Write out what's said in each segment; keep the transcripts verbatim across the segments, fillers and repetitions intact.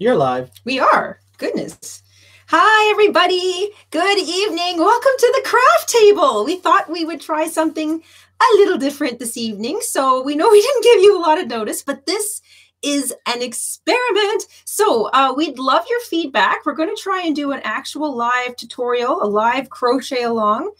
You're live. We are. Goodness. Hi, everybody. Good evening. Welcome to the craft table. We thought we would try something a little different this evening. So we know we didn't give you a lot of notice, but this is an experiment. So uh, we'd love your feedback. We're going to try and do an actual live tutorial, a live crochet along.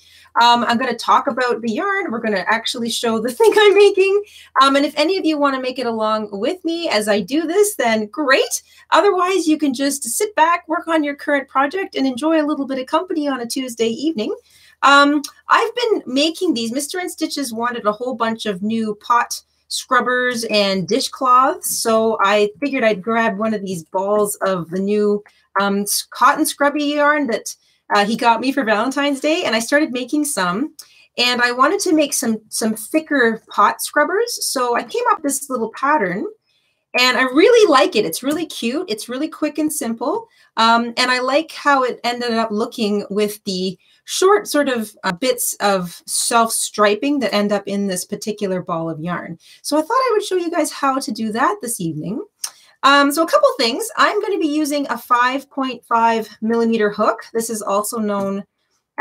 Um, I'm going to talk about the yarn. We're going to actually show the thing I'm making. Um, and if any of you want to make it along with me as I do this, then great. Otherwise, you can just sit back, work on your current project, and enjoy a little bit of company on a Tuesday evening. Um, I've been making these. Mister InStitches wanted a whole bunch of new pot scrubbers and dishcloths, so I figured I'd grab one of these balls of the new um, cotton scrubby yarn that Uh, he got me for Valentine's Day, and I started making some. And I wanted to make some some thicker pot scrubbers, so I came up with this little pattern, and I really like it. It's really cute. It's really quick and simple, um, and I like how it ended up looking with the short sort of uh, bits of self-striping that end up in this particular ball of yarn. So I thought I would show you guys how to do that this evening. Um, so a couple things. I'm going to be using a five point five millimeter hook. This is also known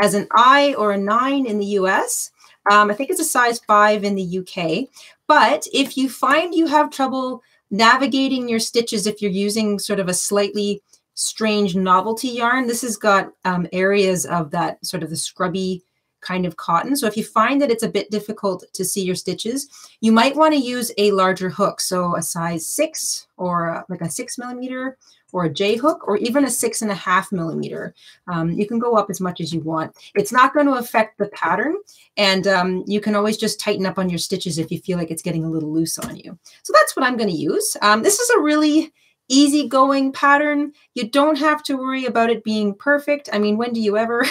as an I or a nine in the U S. Um, I think it's a size five in the U K. But if you find you have trouble navigating your stitches, if you're using sort of a slightly strange novelty yarn, this has got um, areas of that sort of the scrubby kind of cotton. So if you find that it's a bit difficult to see your stitches, you might want to use a larger hook. So a size six or a, like a six millimeter or a J hook, or even a six and a half millimeter. Um, you can go up as much as you want. It's not going to affect the pattern. And um, you can always just tighten up on your stitches if you feel like it's getting a little loose on you. So that's what I'm going to use. Um, this is a really easygoing pattern. You don't have to worry about it being perfect. I mean, when do you ever?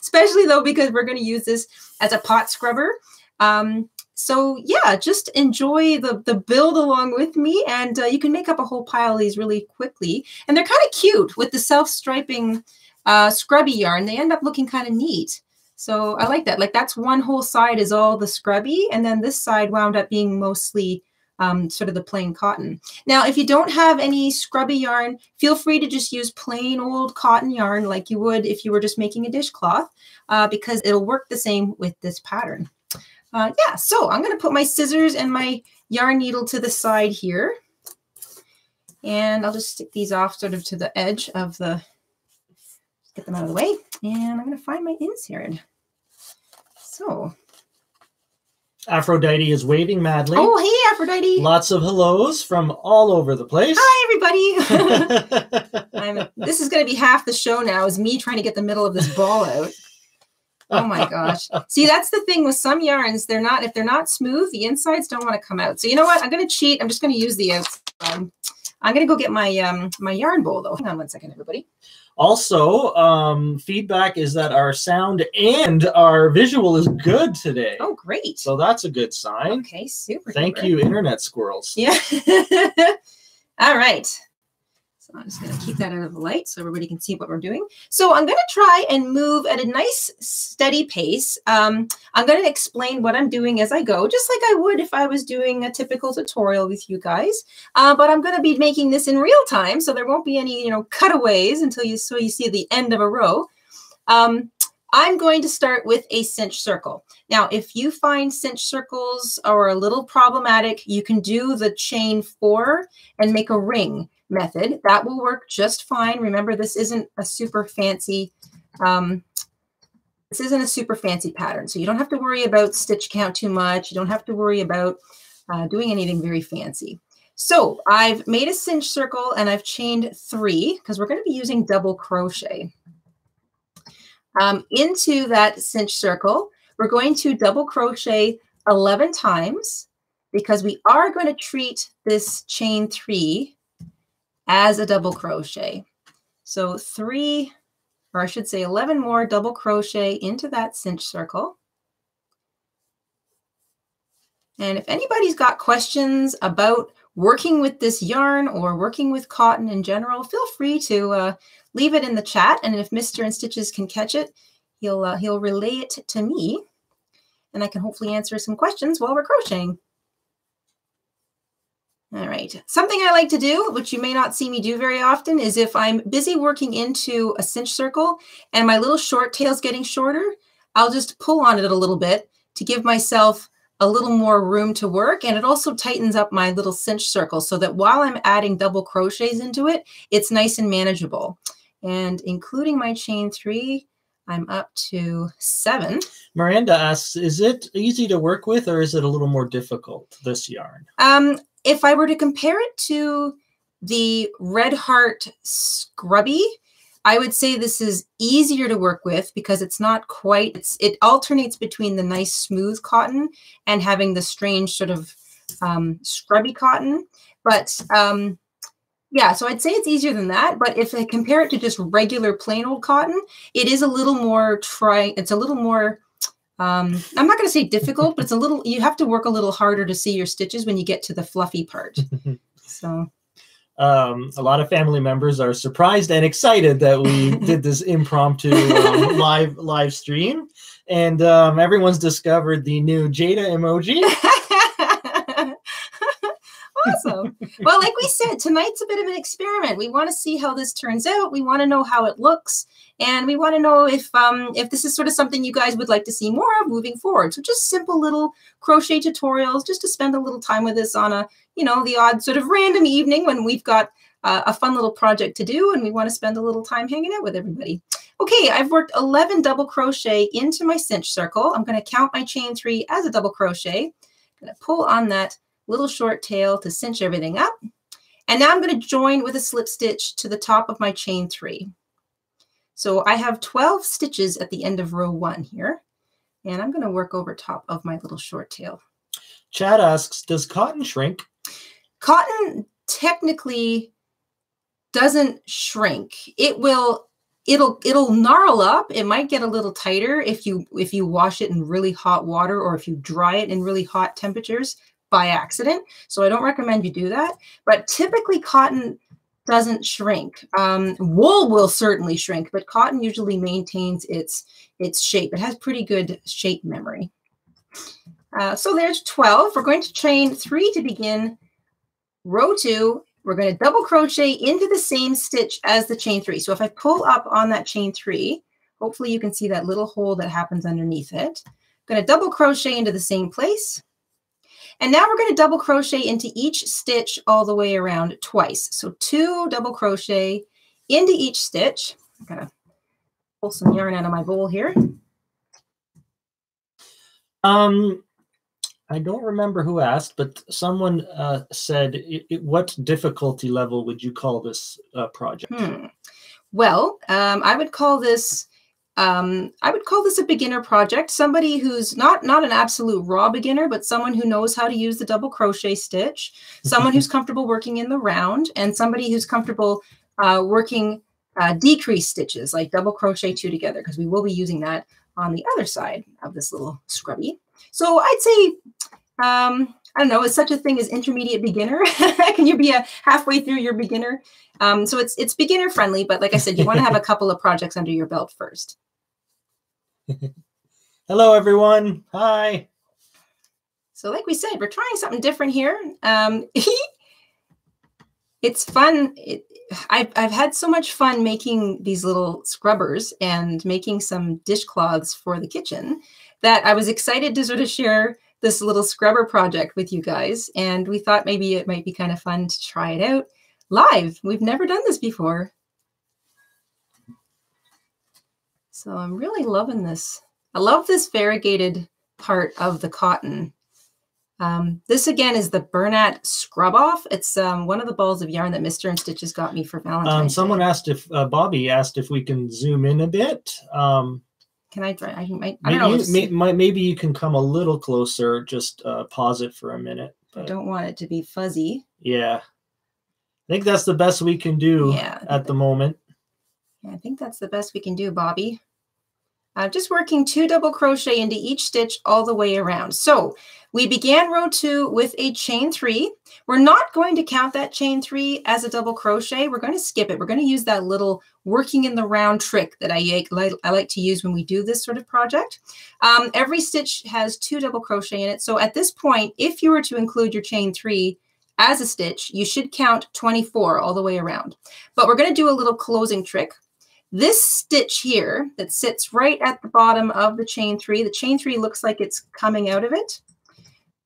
Especially though, because we're going to use this as a pot scrubber. Um, so yeah, just enjoy the, the build along with me, and uh, you can make up a whole pile of these really quickly. And they're kind of cute with the self-striping uh, scrubby yarn. They end up looking kind of neat. So I like that. Like that's one whole side is all the scrubby, and then this side wound up being mostly Um, sort of the plain cotton. Now, if you don't have any scrubby yarn, feel free to just use plain old cotton yarn like you would if you were just making a dishcloth, uh, because it'll work the same with this pattern. Uh, yeah, so I'm going to put my scissors and my yarn needle to the side here. And I'll just stick these off sort of to the edge of the, get them out of the way. And I'm going to find my insert. So Aphrodite is waving madly. Oh, hey, Aphrodite. Lots of hellos from all over the place. Hi, everybody. I'm, this is going to be half the show now, is me trying to get the middle of this ball out. Oh, my gosh. See, that's the thing with some yarns. They're not, if they're not smooth, the insides don't want to come out. So you know what? I'm going to cheat. I'm just going to use the outside. I'm going to go get my um, my yarn bowl, though. Hang on one second, everybody. Also, um, feedback is that our sound and our visual is good today. Oh, great. So that's a good sign. Okay, super. Thank super. you, Internet Squirrels. Yeah. All right. So I'm just going to keep that out of the light so everybody can see what we're doing. So I'm going to try and move at a nice, steady pace. Um, I'm going to explain what I'm doing as I go, just like I would if I was doing a typical tutorial with you guys. Uh, but I'm going to be making this in real time, so there won't be any, you know, cutaways until you so you see the end of a row. Um, I'm going to start with a cinch circle. Now, if you find cinch circles are a little problematic, you can do the chain four and make a ring method. That will work just fine. Remember, this isn't a super fancy, um, this isn't a super fancy pattern. So you don't have to worry about stitch count too much. You don't have to worry about uh, doing anything very fancy. So I've made a cinch circle and I've chained three, because we're going to be using double crochet. Um, into that cinch circle, we're going to double crochet eleven times, because we are going to treat this chain three as a double crochet. So three, or I should say eleven more double crochet into that cinch circle. And if anybody's got questions about working with this yarn or working with cotton in general, feel free to uh, leave it in the chat. And if Mister InStitches can catch it, he'll, uh, he'll relay it to me. And I can hopefully answer some questions while we're crocheting. All right. Something I like to do, which you may not see me do very often, is if I'm busy working into a cinch circle and my little short tail's getting shorter, I'll just pull on it a little bit to give myself a little more room to work. And it also tightens up my little cinch circle so that while I'm adding double crochets into it, it's nice and manageable. And including my chain three, I'm up to seven. Miranda asks, is it easy to work with or is it a little more difficult, this yarn? Um, If I were to compare it to the Red Heart Scrubby, I would say this is easier to work with because it's not quite, it's, it alternates between the nice smooth cotton and having the strange sort of um, scrubby cotton. But um, yeah, so I'd say it's easier than that. But if I compare it to just regular plain old cotton, it is a little more try, it's a little more Um, I'm not going to say difficult, but it's a little, you have to work a little harder to see your stitches when you get to the fluffy part. So, um, a lot of family members are surprised and excited that we did this impromptu um, live, live stream. And, um, everyone's discovered the new Jayda emoji. Awesome. Well, like we said, tonight's a bit of an experiment. We want to see how this turns out. We want to know how it looks. And we want to know if um, if this is sort of something you guys would like to see more of moving forward. So just simple little crochet tutorials, just to spend a little time with us on a, you know, the odd sort of random evening when we've got uh, a fun little project to do and we want to spend a little time hanging out with everybody. Okay, I've worked eleven double crochet into my cinch circle. I'm going to count my chain three as a double crochet. I'm going to pull on that little short tail to cinch everything up. And now I'm going to join with a slip stitch to the top of my chain three. So I have twelve stitches at the end of row one here. And I'm going to work over top of my little short tail. Chad asks, does cotton shrink? Cotton technically doesn't shrink. It will, it'll, it'll gnarl up. It might get a little tighter if you, if you wash it in really hot water or if you dry it in really hot temperatures by accident. So I don't recommend you do that, but typically cotton doesn't shrink. Um, wool will certainly shrink, but cotton usually maintains its, its shape. It has pretty good shape memory. Uh, so there's twelve. We're going to chain three to begin row two. We're going to double crochet into the same stitch as the chain three. So if I pull up on that chain three, hopefully you can see that little hole that happens underneath it. I'm going to double crochet into the same place. And now we're going to double crochet into each stitch all the way around twice. So two double crochet into each stitch. I'm going to pull some yarn out of my bowl here. Um, I don't remember who asked, but someone uh, said, it, it, what difficulty level would you call this uh, project? Hmm. Well, um, I would call this... Um, I would call this a beginner project, somebody who's not, not an absolute raw beginner, but someone who knows how to use the double crochet stitch, someone who's comfortable working in the round, and somebody who's comfortable uh, working uh, decrease stitches, like double crochet two together, because we will be using that on the other side of this little scrubby. So I'd say, um, I don't know, is such a thing as intermediate beginner? Can you be a halfway through your beginner? Um, so it's, it's beginner friendly, but like I said, you want to have a couple of projects under your belt first. Hello everyone. Hi. So like we said, we're trying something different here. Um, it's fun. It, I've, I've had so much fun making these little scrubbers and making some dishcloths for the kitchen that I was excited to sort of share this little scrubber project with you guys. And we thought maybe it might be kind of fun to try it out live. We've never done this before. So I'm really loving this. I love this variegated part of the cotton. Um, this again is the Bernat Scrub-Off. It's um, one of the balls of yarn that Mister and Stitches got me for Valentine's um, someone Day. asked if, uh, Bobby asked if we can zoom in a bit. Um, can I try? I might, I don't maybe, know. May, maybe you can come a little closer, just uh, pause it for a minute. But I don't want it to be fuzzy. Yeah. I think that's the best we can do yeah, at the moment. I think that's the best we can do, Bobby. I'm uh, just working two double crochet into each stitch all the way around. So we began row two with a chain three. We're not going to count that chain three as a double crochet. We're going to skip it. We're going to use that little working in the round trick that I, I like to use when we do this sort of project. Um, every stitch has two double crochet in it. So at this point, if you were to include your chain three as a stitch, you should count twenty-four all the way around. But we're going to do a little closing trick. This stitch here that sits right at the bottom of the chain three, the chain three looks like it's coming out of it.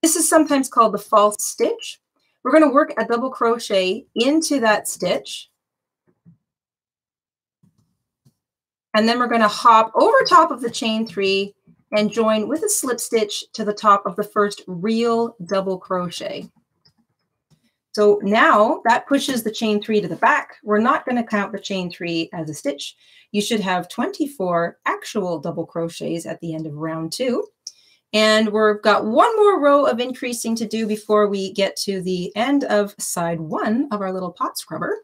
This is sometimes called the false stitch. We're going to work a double crochet into that stitch. And then we're going to hop over top of the chain three and join with a slip stitch to the top of the first real double crochet. So now that pushes the chain three to the back. We're not going to count the chain three as a stitch. You should have twenty-four actual double crochets at the end of round two. And we've got one more row of increasing to do before we get to the end of side one of our little pot scrubber.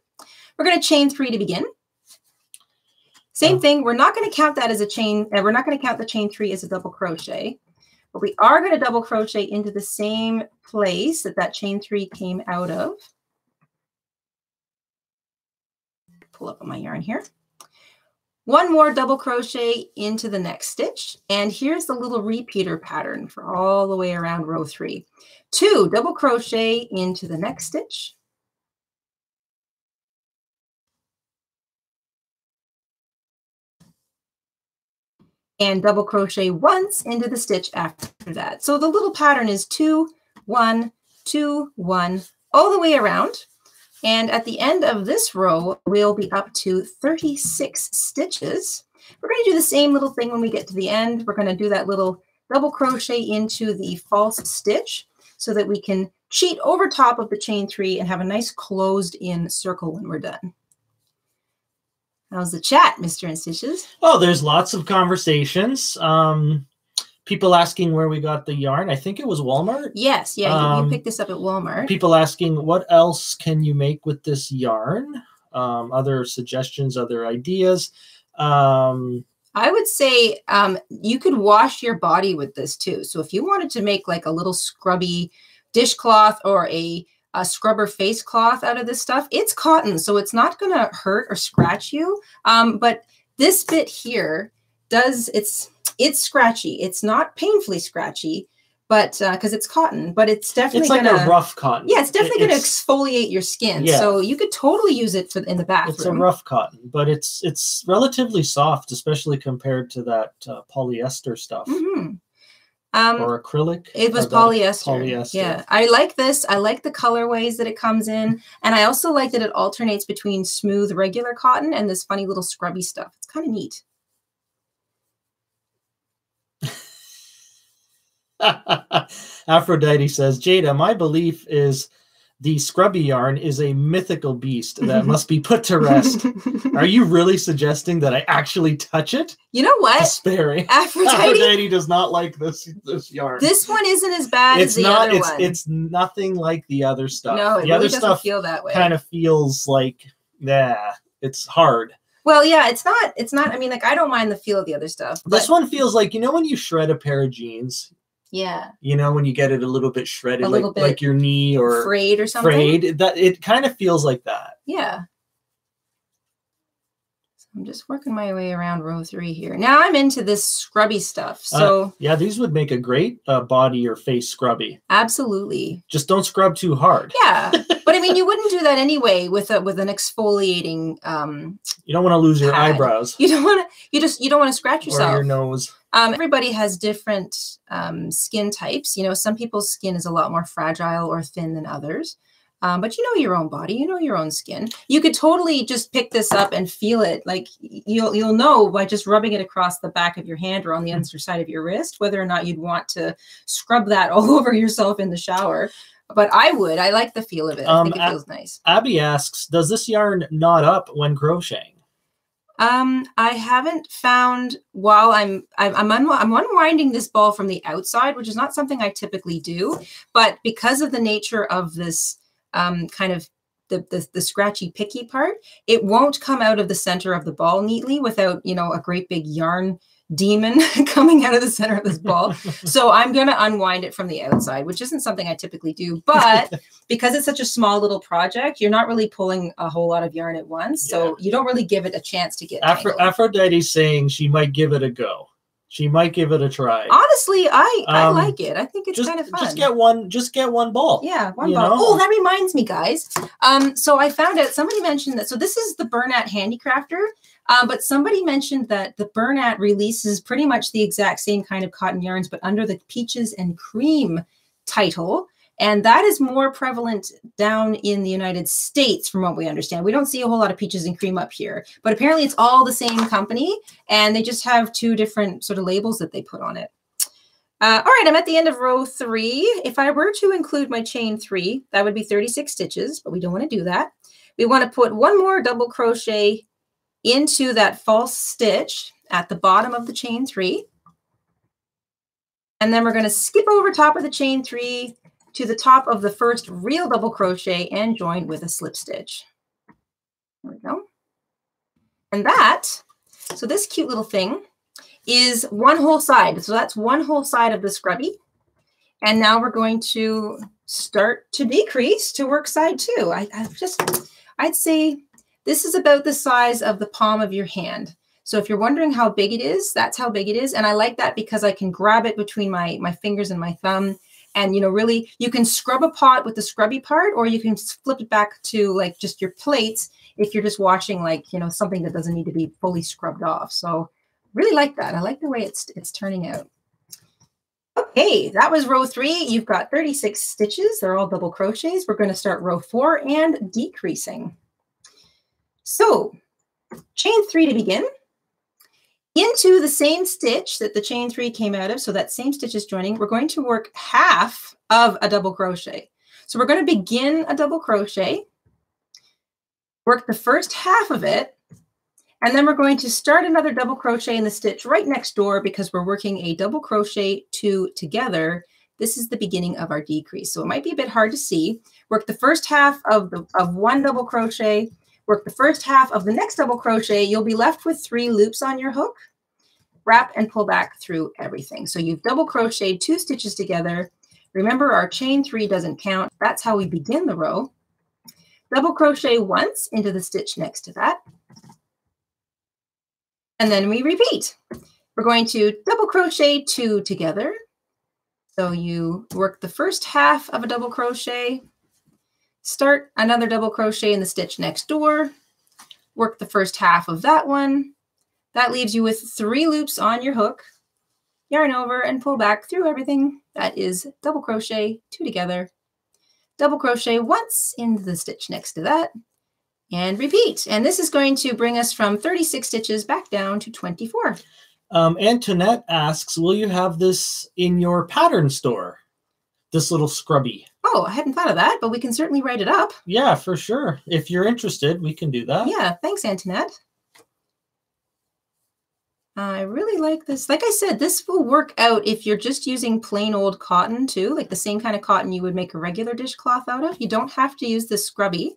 We're going to chain three to begin. Same thing. We're not going to count that as a chain. Uh, we're not going to count the chain three as a double crochet. But we are going to double crochet into the same place that that chain three came out of. Pull up on my yarn here. One more double crochet into the next stitch. And here's the little repeater pattern for all the way around row three. Two double crochet into the next stitch. And double crochet once into the stitch after that. So the little pattern is two, one, two, one, all the way around. And at the end of this row, we'll be up to thirty-six stitches. We're going to do the same little thing when we get to the end. We're going to do that little double crochet into the false stitch so that we can cheat over top of the chain three and have a nice closed in circle when we're done. How's the chat, Mister InStitches? Oh, there's lots of conversations. Um, people asking where we got the yarn. I think it was Walmart. Yes, yeah, um, you, you picked this up at Walmart. People asking, what else can you make with this yarn? Um, other suggestions, other ideas. Um, I would say um, you could wash your body with this too. So if you wanted to make like a little scrubby dishcloth or a a scrubber face cloth out of this stuff. It's cotton, so it's not gonna hurt or scratch you. Um, but this bit here does, it's it's scratchy. It's not painfully scratchy, but uh, cause it's cotton, but it's definitely gonna- It's like gonna, a rough cotton. Yeah, it's definitely it, it's, gonna exfoliate your skin. Yeah. So you could totally use it for, in the bathroom. It's a rough cotton, but it's, it's relatively soft, especially compared to that uh, polyester stuff. Mm-hmm. Um, or acrylic? It was polyester. polyester. Yeah, I like this. I like the colorways that it comes in. And I also like that it alternates between smooth, regular cotton and this funny little scrubby stuff. It's kind of neat. Aphrodite says, Jayda, my belief is the scrubby yarn is a mythical beast that must be put to rest. Are you really suggesting that I actually touch it? You know what? Despairing. Aphrodite, Aphrodite does not like this this yarn. This one isn't as bad it's as the not, other it's, one. It's nothing like the other stuff. No, it the really other doesn't stuff feel that way. Kind of feels like, nah, it's hard. Well, yeah, it's not. It's not. I mean, like I don't mind the feel of the other stuff. But this one feels like, you know, when you shred a pair of jeans. Yeah. You know, when you get it a little bit shredded, little like, bit like your knee or frayed or something. Frayed, that it kind of feels like that. Yeah. So I'm just working my way around row three here. Now I'm into this scrubby stuff. So uh, yeah, these would make a great uh, body or face scrubby. Absolutely. Just don't scrub too hard. Yeah. But I mean, you wouldn't do that anyway with a with an exfoliating um you don't want to lose pad. Your eyebrows. You don't want to you just you don't want to scratch yourself. Or your nose. Um, everybody has different um, skin types. You know, some people's skin is a lot more fragile or thin than others. Um, but you know your own body, you know your own skin. You could totally just pick this up and feel it. Like you'll you'll know by just rubbing it across the back of your hand or on the other side of your wrist whether or not you'd want to scrub that all over yourself in the shower. But I would. I like the feel of it. Um, I think it feels nice. Abby asks, "Does this yarn knot up when crocheting?" Um, I haven't found while I'm, I'm, I'm, un I'm unwinding this ball from the outside, which is not something I typically do, but because of the nature of this, um, kind of the, the, the scratchy picky part, it won't come out of the center of the ball neatly without, you know, a great big yarn demon coming out of the center of this ball. So I'm going to unwind it from the outside, which isn't something I typically do, but because it's such a small little project, you're not really pulling a whole lot of yarn at once. Yeah. So you don't really give it a chance to get Afro tangled. Aphrodite's saying she might give it a go. She might give it a try. Honestly, I, um, I like it. I think it's just, kind of fun. Just get one, just get one ball. Yeah, one ball. Know? Oh, that reminds me, guys. Um, so I found out, somebody mentioned that, so this is the Bernat Handicrafter, um, but somebody mentioned that the Bernat releases pretty much the exact same kind of cotton yarns, but under the Peaches and Cream title. And that is more prevalent down in the United States from what we understand. We don't see a whole lot of Peaches and Cream up here, but apparently it's all the same company and they just have two different sort of labels that they put on it. Uh, all right, I'm at the end of row three. If I were to include my chain three, that would be thirty-six stitches, but we don't want to do that. We want to put one more double crochet into that false stitch at the bottom of the chain three. And then we're going to skip over top of the chain three to the top of the first real double crochet and join with a slip stitch. There we go. And that, so this cute little thing is one whole side. So that's one whole side of the scrubby. And now we're going to start to decrease to work side two. I, I just, I'd say this is about the size of the palm of your hand. So if you're wondering how big it is, that's how big it is. And I like that because I can grab it between my, my fingers and my thumb. And, you know, really, you can scrub a pot with the scrubby part, or you can flip it back to like just your plates if you're just washing like, you know, something that doesn't need to be fully scrubbed off. So really like that. I like the way it's, it's turning out. Okay, that was row three. You've got thirty-six stitches. They're all double crochets. We're going to start row four and decreasing. So chain three to begin. Into the same stitch that the chain three came out of, so that same stitch is joining, we're going to work half of a double crochet. So we're going to begin a double crochet, work the first half of it, and then we're going to start another double crochet in the stitch right next door because we're working a double crochet two together. This is the beginning of our decrease. So it might be a bit hard to see. Work the first half of, the, of one double crochet, work the first half of the next double crochet, you'll be left with three loops on your hook, wrap and pull back through everything. So you've double crocheted two stitches together. Remember, our chain three doesn't count. That's how we begin the row. Double crochet once into the stitch next to that. And then we repeat. We're going to double crochet two together. So you work the first half of a double crochet, start another double crochet in the stitch next door, work the first half of that one. That leaves you with three loops on your hook, yarn over and pull back through everything. That is double crochet two together, double crochet once into the stitch next to that, and repeat. And this is going to bring us from thirty-six stitches back down to twenty-four. Um, Antoinette asks, will you have this in your pattern store? This little scrubby. Oh, I hadn't thought of that, but we can certainly write it up. Yeah, for sure. If you're interested, we can do that. Yeah, thanks, Antoinette. I really like this. Like I said, this will work out if you're just using plain old cotton too, like the same kind of cotton you would make a regular dishcloth out of. You don't have to use this scrubby.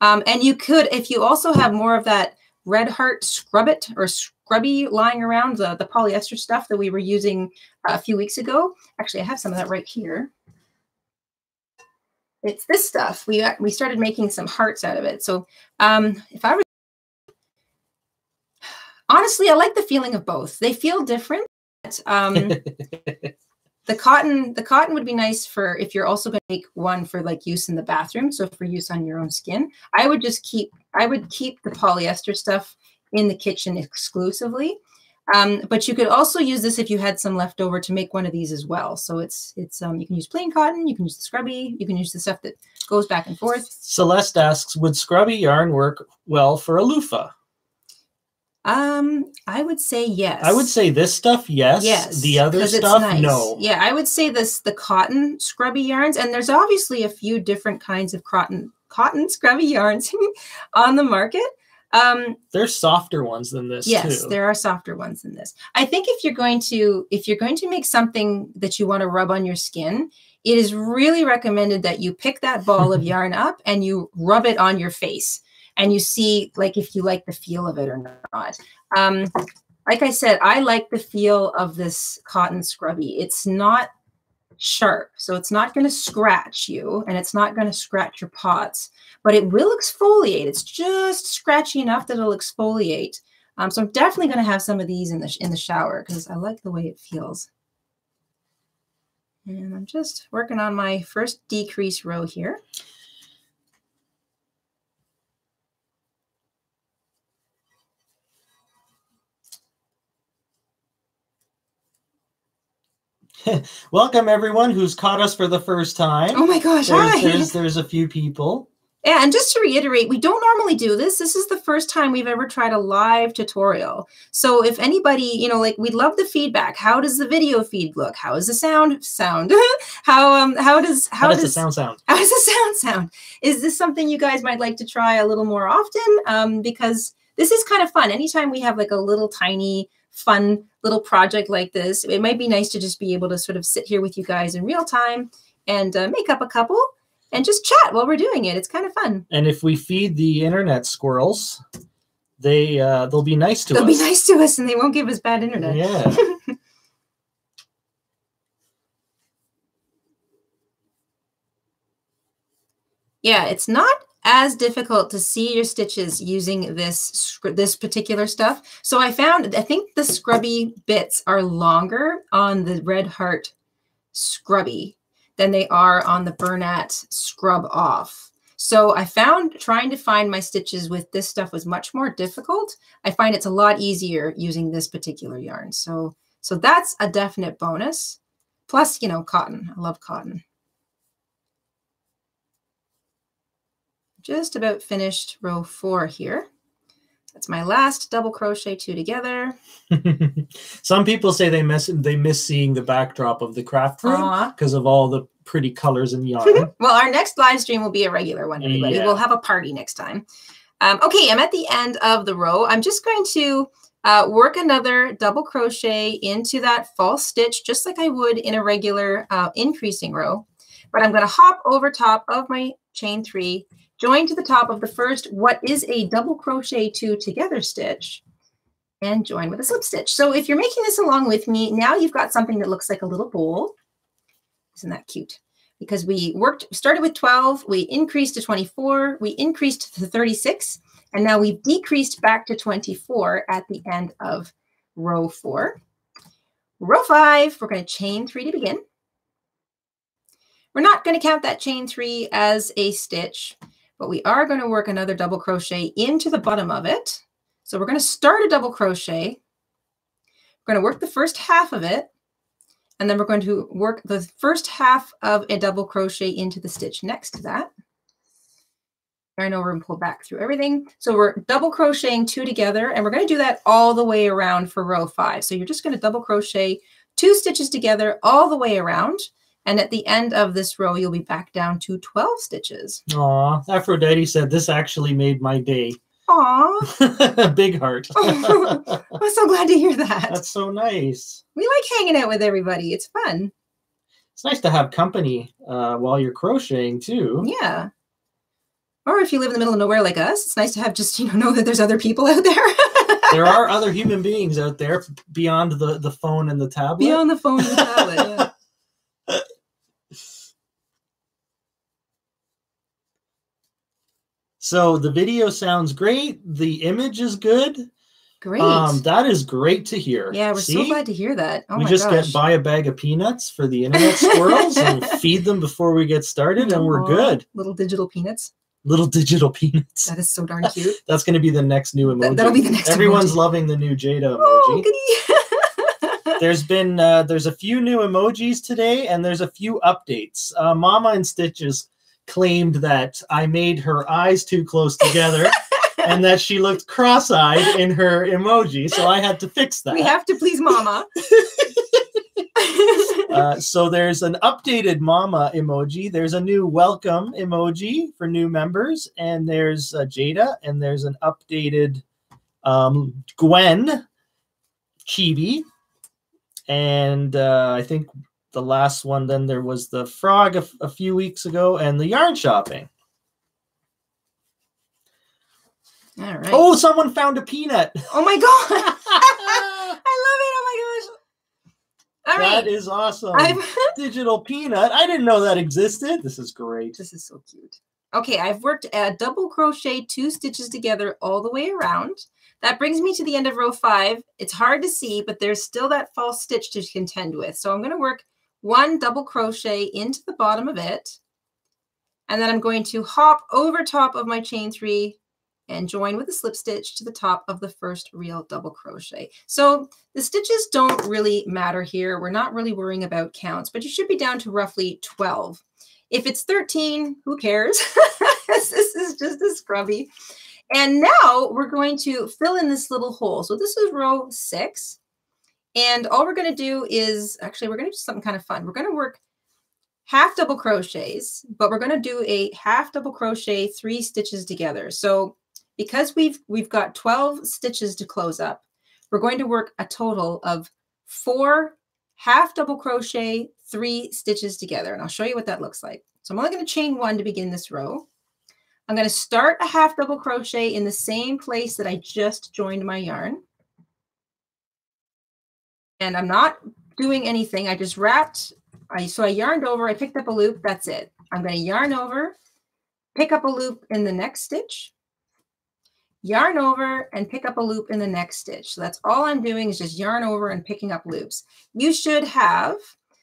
Um, and you could, if you also have more of that Red Heart Scrub-It or Scrubby lying around, the, the polyester stuff that we were using a few weeks ago. Actually, I have some of that right here. It's this stuff. We we started making some hearts out of it. So um, if I were, honestly, I like the feeling of both. They feel different. Um, the cotton, the cotton would be nice for if you're also going to make one for like use in the bathroom. So for use on your own skin, I would just keep. I would keep the polyester stuff in the kitchen exclusively. Um, but you could also use this if you had some left over to make one of these as well. So it's, it's um, you can use plain cotton, you can use the scrubby, you can use the stuff that goes back and forth. Celeste asks, would scrubby yarn work well for a loofah? Um, I would say yes. I would say this stuff, yes. Yes. The other stuff, nice. No. Yeah, I would say this, the cotton scrubby yarns, and there's obviously a few different kinds of cotton, cotton scrubby yarns on the market. Um, there's softer ones than this. Yes, too. There are softer ones than this. I think if you're going to, if you're going to make something that you want to rub on your skin, it is really recommended that you pick that ball of yarn up and you rub it on your face and you see like, if you like the feel of it or not. Um, like I said, I like the feel of this cotton scrubby. It's not sharp, so it's not going to scratch you and it's not going to scratch your pots, but it will exfoliate. It's just scratchy enough that it'll exfoliate. Um, so I'm definitely going to have some of these in the, in the shower because I like the way it feels. And I'm just working on my first decrease row here. Welcome everyone who's caught us for the first time. Oh my gosh, there's, hi. There's, there's a few people. Yeah, and just to reiterate, we don't normally do this. This is the first time we've ever tried a live tutorial. So if anybody, you know, like, we love the feedback. How does the video feed look? How is the sound sound? how um how does how, how does, does the sound sound? How does the sound sound? Is this something you guys might like to try a little more often? Um, because this is kind of fun. Anytime we have like a little tiny fun little project like this, it might be nice to just be able to sort of sit here with you guys in real time and uh, make up a couple. And just chat while we're doing it. It's kind of fun. And if we feed the internet squirrels, they, uh, they'll be nice to us. They'll be nice to us and they won't give us bad internet. Yeah. Yeah, it's not as difficult to see your stitches using this this particular stuff. So I found, I think the scrubby bits are longer on the Red Heart Scrubby than they are on the Bernat Scrub-Off. So I found trying to find my stitches with this stuff was much more difficult. I find it's a lot easier using this particular yarn. So, so that's a definite bonus. Plus, you know, cotton. I love cotton. Just about finished row four here. That's my last double crochet two together. Some people say they miss they miss seeing the backdrop of the craft room because of all the pretty colors in the yarn. Well, our next live stream will be a regular one, everybody. Yeah. We'll have a party next time. Um, okay, I'm at the end of the row. I'm just going to uh, work another double crochet into that false stitch, just like I would in a regular uh, increasing row. But I'm going to hop over top of my chain three, join to the top of the first what is a double crochet two together stitch, and join with a slip stitch. So if you're making this along with me, now you've got something that looks like a little bowl. Isn't that cute? Because we worked, started with twelve, we increased to twenty-four, we increased to thirty-six, and now we've decreased back to twenty-four at the end of row four. Row five, we're going to chain three to begin. We're not going to count that chain three as a stitch, but we are going to work another double crochet into the bottom of it. So we're going to start a double crochet. We're going to work the first half of it, and then we're going to work the first half of a double crochet into the stitch next to that. Turn over and pull back through everything. So we're double crocheting two together, and we're going to do that all the way around for row five. So you're just going to double crochet two stitches together all the way around. And at the end of this row, you'll be back down to twelve stitches. Aw, Aphrodite said this actually made my day. Aw. Big heart. Oh, I'm so glad to hear that. That's so nice. We like hanging out with everybody. It's fun. It's nice to have company uh, while you're crocheting, too. Yeah. Or if you live in the middle of nowhere like us, it's nice to have just, you know, know that there's other people out there. There are other human beings out there beyond the, the phone and the tablet. Beyond the phone and the tablet, yeah. So the video sounds great. The image is good. Great. Um, that is great to hear. Yeah, we're See? so glad to hear that. Oh we my just gosh. get buy a bag of peanuts for the internet squirrels and feed them before we get started, and we're Aww, good. Little digital peanuts. Little digital peanuts. That is so darn cute. That's going to be the next new emoji. Th that'll be the next. Everyone's emoji. loving the new Jayda emoji. Oh, goody. There's been uh, there's a few new emojis today, and there's a few updates. Uh, Mama in Stitches claimed that I made her eyes too close together, and that she looked cross-eyed in her emoji. So I had to fix that. We have to please Mama. uh, so there's an updated Mama emoji. There's a new welcome emoji for new members, and there's uh, Jayda, and there's an updated um, Gwen Chibi. And uh, I think the last one, then there was the frog a, a few weeks ago and the yarn shopping. All right. Oh, someone found a peanut. Oh, my God. I love it. Oh, my gosh. All right. That is awesome. Digital peanut. I didn't know that existed. This is great. This is so cute. Okay, I've worked a double crochet two stitches together all the way around. That brings me to the end of row five. It's hard to see, but there's still that false stitch to contend with. So I'm going to work one double crochet into the bottom of it. And then I'm going to hop over top of my chain three and join with a slip stitch to the top of the first real double crochet. So the stitches don't really matter here. We're not really worrying about counts, but you should be down to roughly twelve. If it's thirteen, who cares? This is just a scrubby. And now we're going to fill in this little hole. So this is row six. And all we're going to do is, actually, we're going to do something kind of fun. We're going to work half double crochets, but we're going to do a half double crochet, three stitches together. So because we've we've got twelve stitches to close up, we're going to work a total of four half double crochet, three stitches together. And I'll show you what that looks like. So I'm only going to chain one to begin this row. I'm going to start a half double crochet in the same place that I just joined my yarn. And I'm not doing anything. I just wrapped, I, so I yarned over, I picked up a loop, that's it. I'm going to yarn over, pick up a loop in the next stitch, yarn over and pick up a loop in the next stitch. So that's all I'm doing is just yarn over and picking up loops. You should have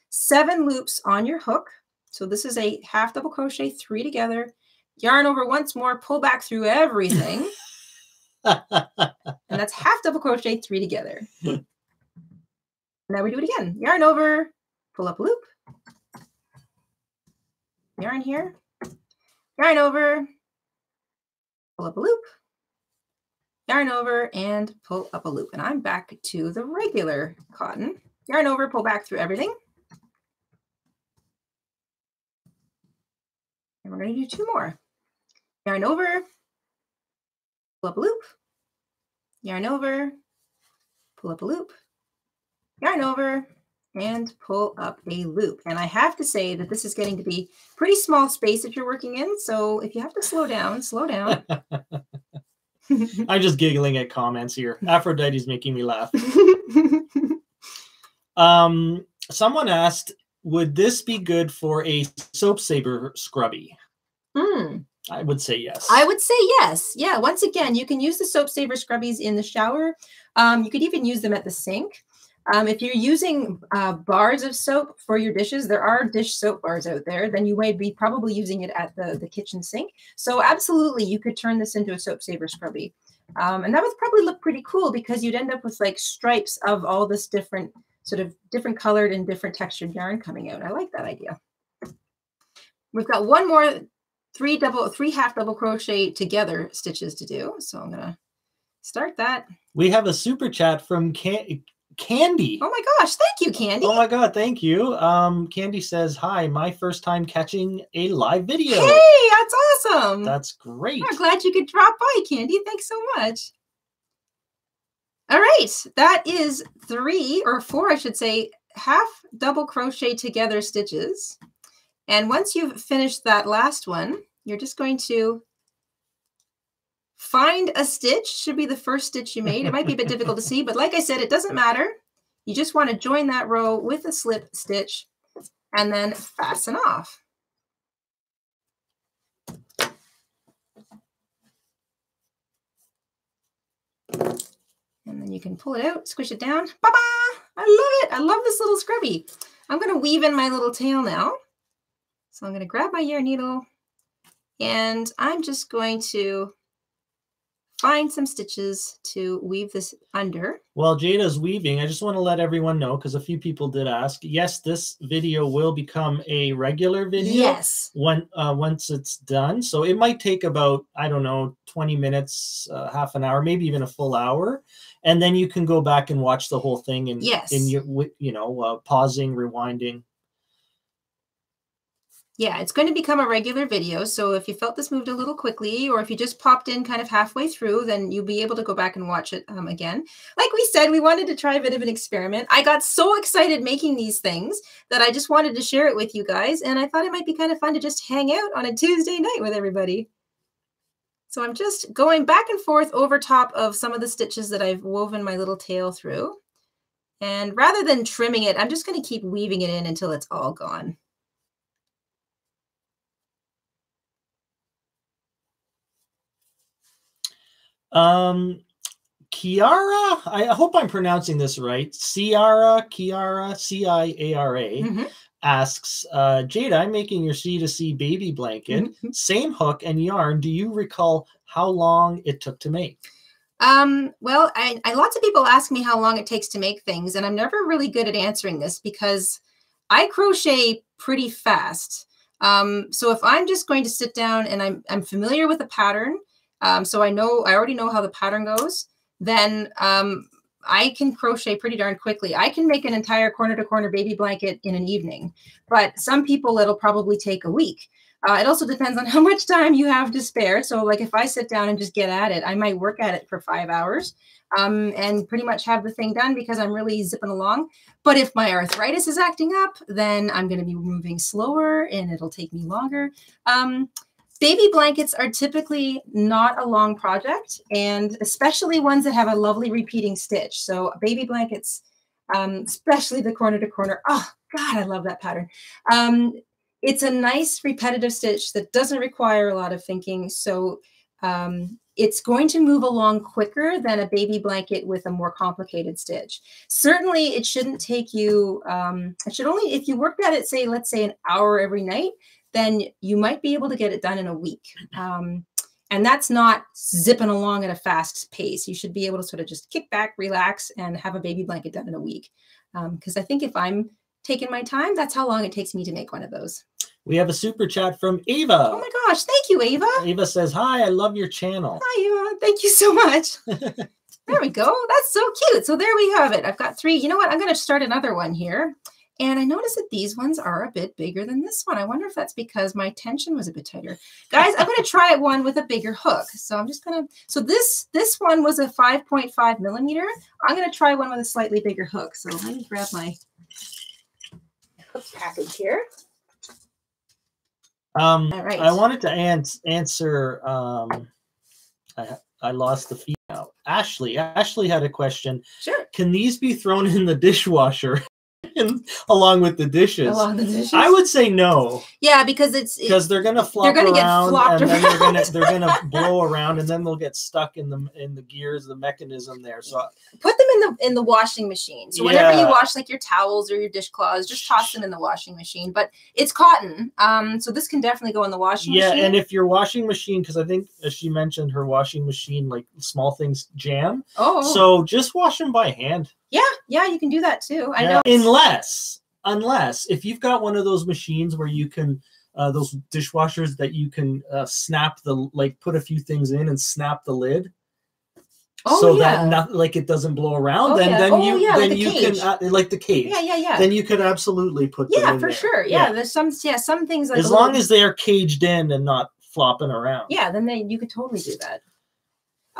seven loops on your hook. So this is a half double crochet, three together, yarn over once more, pull back through everything. And that's half double crochet, three together. Now we do it again. Yarn over, pull up a loop, yarn here, yarn over, pull up a loop, yarn over and pull up a loop. And I'm back to the regular cotton. Yarn over, pull back through everything. And we're going to do two more. Yarn over, pull up a loop, yarn over, pull up a loop, yarn over, and pull up a loop. And I have to say that this is getting to be pretty small space that you're working in. So if you have to slow down, slow down. I'm just giggling at comments here. Aphrodite's making me laugh. um, someone asked, would this be good for a soap saber scrubby? Mm. I would say yes. I would say yes. Yeah. Once again, you can use the soap saber scrubbies in the shower. Um, you could even use them at the sink. Um, if you're using uh, bars of soap for your dishes, there are dish soap bars out there, then you may be probably using it at the, the kitchen sink. So absolutely, you could turn this into a soap saver scrubby. Um, and that would probably look pretty cool because you'd end up with like stripes of all this different sort of different colored and different textured yarn coming out. I like that idea. We've got one more three double, three half double crochet together stitches to do. So I'm going to start that. We have a super chat from Kay. Candy. Oh my gosh. Thank you, Candy. Oh my God. Thank you. Um, Candy says, hi, my first time catching a live video. Hey, that's awesome. That's great. I'm glad you could drop by, Candy. Thanks so much. All right. That is three or four, I should say, half double crochet together stitches. And once you've finished that last one, you're just going to find a stitch, should be the first stitch you made. It might be a bit difficult to see, but like I said, it doesn't matter. You just want to join that row with a slip stitch and then fasten off. And then you can pull it out, squish it down. Ba-ba! I love it. I love this little scrubby. I'm going to weave in my little tail now. So I'm going to grab my yarn needle and I'm just going to find some stitches to weave this under. While Jayda's weaving, I just want to let everyone know, because a few people did ask, yes, this video will become a regular video yes. when, uh, once it's done. So it might take about, I don't know, twenty minutes, uh, half an hour, maybe even a full hour. And then you can go back and watch the whole thing and, yes. and you, you know, uh, pausing, rewinding. Yeah, it's going to become a regular video. So if you felt this moved a little quickly, or if you just popped in kind of halfway through, then you'll be able to go back and watch it um, again. Like we said, we wanted to try a bit of an experiment. I got so excited making these things that I just wanted to share it with you guys. And I thought it might be kind of fun to just hang out on a Tuesday night with everybody. So I'm just going back and forth over top of some of the stitches that I've woven my little tail through. And rather than trimming it, I'm just going to keep weaving it in until it's all gone. Um, Ciara, I hope I'm pronouncing this right. Ciara, Ciara, C I A R A, mm-hmm. asks, uh, Jayda, I'm making your C to C baby blanket. Mm-hmm. Same hook and yarn. Do you recall how long it took to make? Um, well, I, I lots of people ask me how long it takes to make things, and I'm never really good at answering this because I crochet pretty fast. Um, so if I'm just going to sit down and I'm, I'm familiar with a pattern, um, so I know, I already know how the pattern goes, then um, I can crochet pretty darn quickly. I can make an entire corner to corner baby blanket in an evening, but some people it'll probably take a week. Uh, it also depends on how much time you have to spare. So like if I sit down and just get at it, I might work at it for five hours um, and pretty much have the thing done because I'm really zipping along. But if my arthritis is acting up, then I'm going to be moving slower and it'll take me longer. Um, baby blankets are typically not a long project, and especially ones that have a lovely repeating stitch. So baby blankets, um, especially the corner to corner. Oh, God, I love that pattern. Um, It's a nice repetitive stitch that doesn't require a lot of thinking. So um, it's going to move along quicker than a baby blanket with a more complicated stitch. Certainly it shouldn't take you, um, it should only, if you worked at it, say, let's say an hour every night, then you might be able to get it done in a week. Um, and that's not zipping along at a fast pace. You should be able to sort of just kick back, relax, and have a baby blanket done in a week. Um, 'cause I think if I'm taking my time, that's how long it takes me to make one of those. We have a super chat from Ava. Oh my gosh, thank you, Ava. Ava says, hi, I love your channel. Hi, Ava, thank you so much. There we go, that's so cute. So there we have it. I've got three. You know what, I'm gonna start another one here. And I noticed that these ones are a bit bigger than this one. I wonder if that's because my tension was a bit tighter. Guys, I'm gonna try one with a bigger hook. So I'm just gonna, so this, this one was a five point five millimeter. I'm gonna try one with a slightly bigger hook. So let me grab my package here. Um, All right. I wanted to ans answer. Um, I, I lost the feed now. Ashley, Ashley had a question. Sure. Can these be thrown in the dishwasher in, along with the dishes? Along the dishes. I would say no. Yeah, because it's because it, they're gonna flop they're gonna around, get and then around. they're gonna they're gonna blow around, and then they'll get stuck in the in the gears, the mechanism there. So put them in the in the washing machine. So whenever yeah. you wash like your towels or your dishcloths, just toss them in the washing machine. But it's cotton, um, so this can definitely go in the washing yeah, machine. Yeah, and if your washing machine, because I think as she mentioned, her washing machine like small things jam. Oh. So just wash them by hand. Yeah, yeah, you can do that too. I yeah. know. Unless, unless if you've got one of those machines where you can, uh, those dishwashers that you can uh, snap the, like put a few things in and snap the lid. Oh, so yeah. that not, like it doesn't blow around. Oh, and yeah. then oh, you, yeah, then like you the can, uh, like the cage. Yeah, yeah, yeah. Then you could absolutely put them yeah, in for there. sure. Yeah, yeah, there's some, yeah, some things. Like as long little... as they are caged in and not flopping around. Yeah, then they, you could totally do that.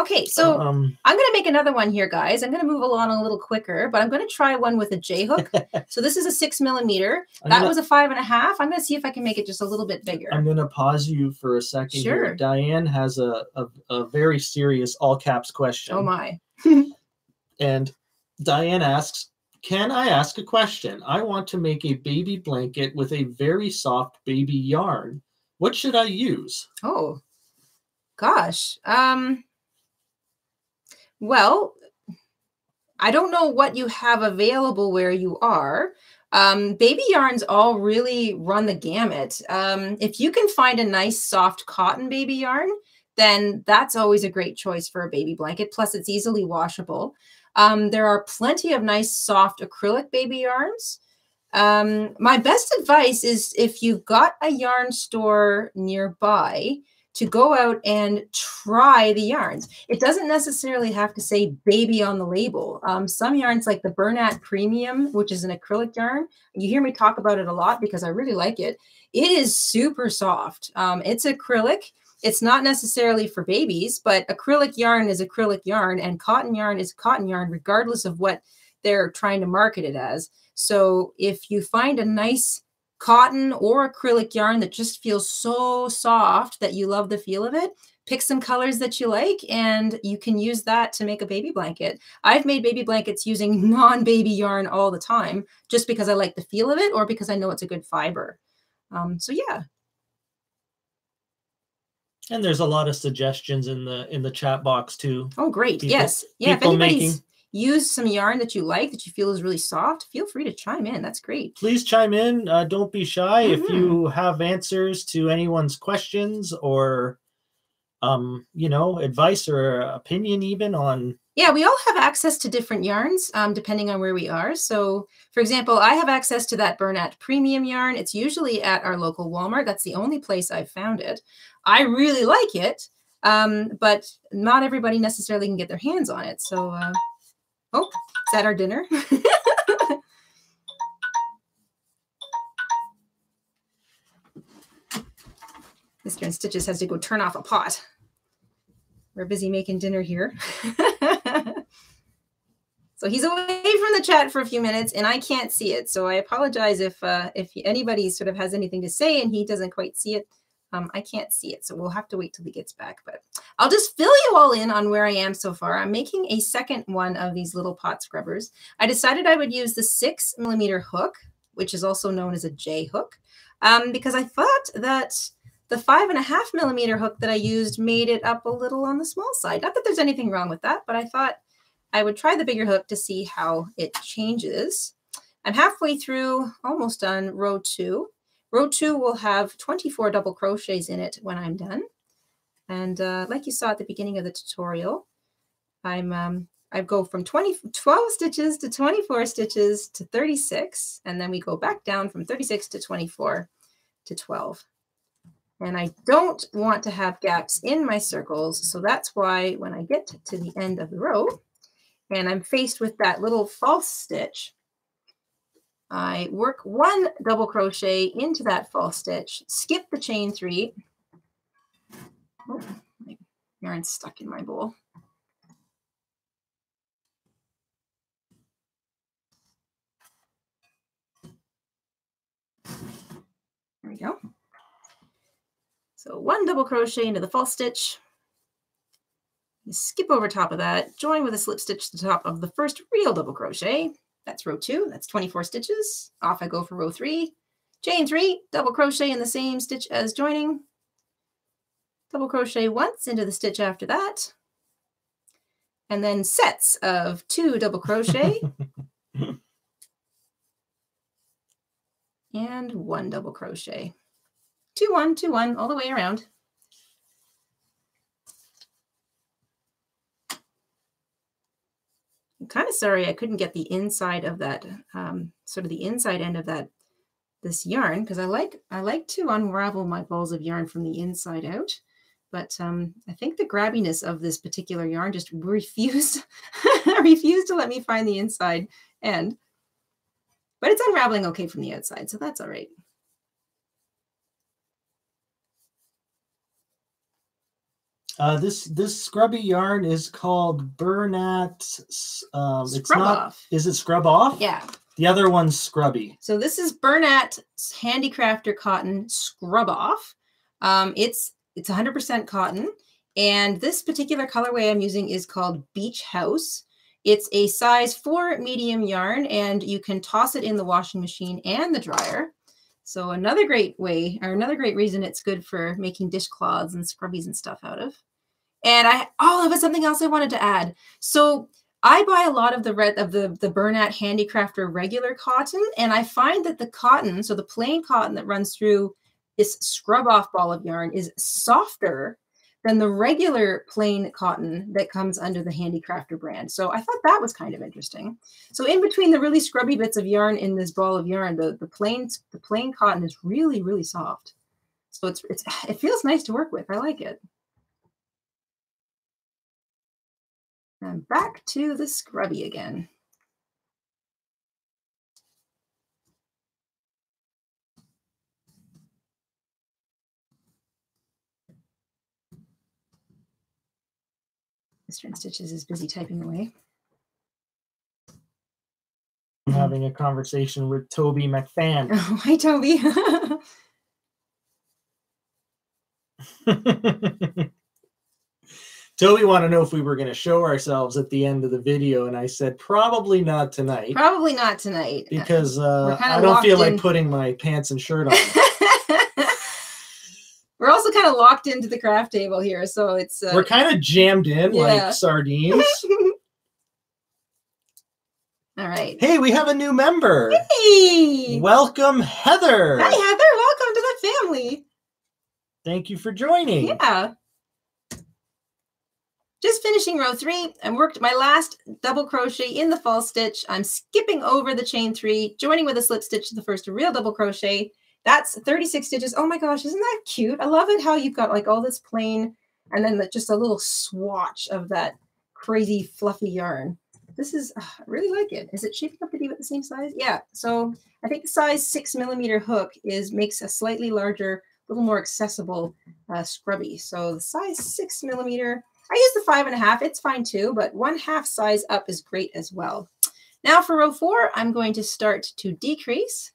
Okay, so um, I'm going to make another one here, guys. I'm going to move along a little quicker, but I'm going to try one with a J hook. So this is a six millimeter. I'm that gonna, was a five and a half. I'm going to see if I can make it just a little bit bigger. I'm going to pause you for a second. Sure. Here. Diane has a, a, a very serious all caps question. Oh my. And Diane asks, can I ask a question? I want to make a baby blanket with a very soft baby yarn. What should I use? Oh, gosh. Um. Well, I don't know what you have available where you are. Um, baby yarns all really run the gamut. Um, if you can find a nice soft cotton baby yarn, then that's always a great choice for a baby blanket. Plus, it's easily washable. Um, there are plenty of nice soft acrylic baby yarns. Um, my best advice is if you've got a yarn store nearby, to go out and try the yarns. It doesn't necessarily have to say baby on the label. Um, some yarns like the Bernat Premium, which is an acrylic yarn, you hear me talk about it a lot because I really like it. It is super soft. Um, it's acrylic. It's not necessarily for babies, but acrylic yarn is acrylic yarn and cotton yarn is cotton yarn, regardless of what they're trying to market it as. So if you find a nice cotton or acrylic yarn that just feels so soft that you love the feel of it, pick some colors that you like, and you can use that to make a baby blanket. I've made baby blankets using non-baby yarn all the time, just because I like the feel of it or because I know it's a good fiber. Um, so yeah. And there's a lot of suggestions in the in the chat box too. Oh, great. People, yes. Yeah. If anybody's making. used some yarn that you like, that you feel is really soft, feel free to chime in. That's great. Please chime in. Uh, don't be shy. Mm-hmm. If you have answers to anyone's questions or, um, you know, advice or opinion even on. Yeah, we all have access to different yarns um, depending on where we are. So, for example, I have access to that Bernat premium yarn. It's usually at our local Walmart. That's the only place I've found it. I really like it, um, but not everybody necessarily can get their hands on it. So, uh, oh, is that our dinner? Mister InStitches has to go turn off a pot. We're busy making dinner here. So he's away from the chat for a few minutes and I can't see it. So I apologize if uh, if anybody sort of has anything to say and he doesn't quite see it. Um, I can't see it. So we'll have to wait till he gets back. But I'll just fill you all in on where I am so far. I'm making a second one of these little pot scrubbers. I decided I would use the six millimeter hook, which is also known as a J hook, um, because I thought that the five and a half millimeter hook that I used made it up a little on the small side. Not that there's anything wrong with that, but I thought I would try the bigger hook to see how it changes. I'm halfway through, almost done, row two. Row two will have twenty-four double crochets in it when I'm done. And uh, like you saw at the beginning of the tutorial, I'm, um, I go from twenty, twelve stitches to twenty-four stitches to thirty-six, and then we go back down from thirty-six to twenty-four to twelve. And I don't want to have gaps in my circles. So that's why when I get to the end of the row and I'm faced with that little false stitch, I work one double crochet into that false stitch, skip the chain three. Oh, my yarn's stuck in my bowl. There we go. So one double crochet into the false stitch, skip over top of that, join with a slip stitch to the top of the first real double crochet. That's row two, that's twenty-four stitches. Off I go for row three, chain three, double crochet in the same stitch as joining, double crochet once into the stitch after that, and then sets of two double crochet and one double crochet. Two, one, two, one, all the way around. I'm kind of sorry I couldn't get the inside of that, um, sort of the inside end of that, this yarn, because I like I like to unravel my balls of yarn from the inside out, but um, I think the grabbiness of this particular yarn just refused refused to let me find the inside end. But it's unraveling okay from the outside, so that's all right. Uh, this this scrubby yarn is called Bernat. Um, Scrub it's not. Off. Is it Scrub Off? Yeah. The other one's Scrubby. So this is Bernat Handicrafter Cotton Scrub Off. Um, it's it's one hundred percent cotton, and this particular colorway I'm using is called Beach House. It's a size four medium yarn, and you can toss it in the washing machine and the dryer. So another great way, or another great reason it's good for making dishcloths and scrubbies and stuff out of. And I, oh, there was something else I wanted to add. So I buy a lot of the red of the, the Bernat Handicrafter regular cotton, and I find that the cotton, so the plain cotton that runs through this scrub-off ball of yarn, is softer than the regular plain cotton that comes under the Handicrafter brand. So I thought that was kind of interesting. So in between the really scrubby bits of yarn in this ball of yarn, the, the plain the plain cotton is really, really soft. So it's, it's it feels nice to work with. I like it. And back to the scrubby again. Mister InStitches is busy typing away. I'm having a conversation with Toby McFan. Oh, hi, Toby. Toby wanted to know if we were going to show ourselves at the end of the video, and I said, probably not tonight. Probably not tonight. Because uh, I don't feel in. like putting my pants and shirt on. We're also kind of kind of locked into the craft table here, so it's uh, we're kind of jammed in yeah. like sardines. All right. Hey, we have a new member. Hey! Welcome, Heather. Hi, Heather. Welcome to the family. Thank you for joining. Yeah. Just finishing row three. I worked my last double crochet in the false stitch. I'm skipping over the chain three, joining with a slip stitch to the first real double crochet. That's thirty-six stitches. Oh my gosh, isn't that cute? I love it how you've got like all this plain and then the, just a little swatch of that crazy fluffy yarn. This is, uh, I really like it. Is it shaping up to be about the same size? Yeah. So I think the size six millimeter hook is makes a slightly larger, a little more accessible uh, scrubby. So the size six millimeter, I use the five and a half. It's fine too, but one half size up is great as well. Now for row four, I'm going to start to decrease.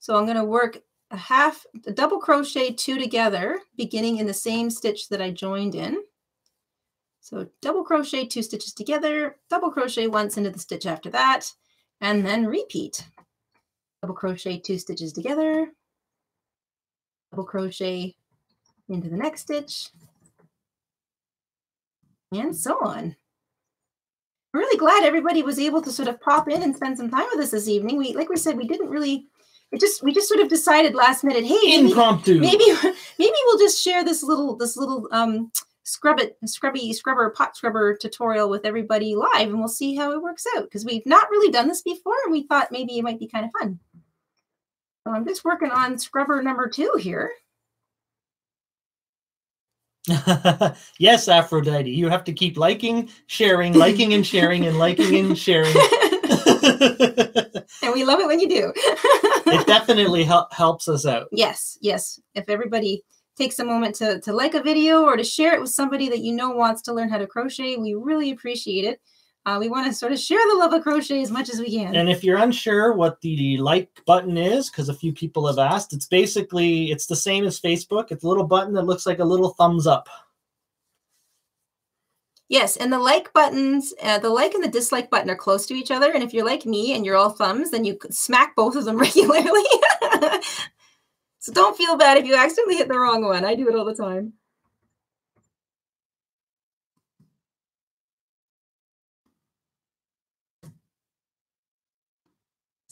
So I'm going to work a half, a double crochet two together, beginning in the same stitch that I joined in. So double crochet two stitches together, double crochet once into the stitch after that, and then repeat. Double crochet two stitches together, double crochet into the next stitch, and so on. I'm really glad everybody was able to sort of pop in and spend some time with us this evening. We, like we said, we didn't really, it just, we just sort of decided last minute, hey, impromptu. Maybe, maybe, maybe we'll just share this little, this little, um, scrub it, scrubby, scrubber, pot scrubber tutorial with everybody live, and we'll see how it works out because we've not really done this before, and we thought maybe it might be kind of fun. So I'm just working on scrubber number two here. Yes, Aphrodite, you have to keep liking, sharing, liking and sharing, and liking and sharing. And we love it when you do. It definitely hel- helps us out. Yes, yes. If everybody takes a moment to, to like a video or to share it with somebody that you know wants to learn how to crochet, we really appreciate it. Uh, we want to sort of share the love of crochet as much as we can. And if you're unsure what the like button is, because a few people have asked, it's basically, it's the same as Facebook. It's a little button that looks like a little thumbs up. Yes, and the like buttons, uh, the like and the dislike button are close to each other. And if you're like me and you're all thumbs, then you could smack both of them regularly. So don't feel bad if you accidentally hit the wrong one. I do it all the time.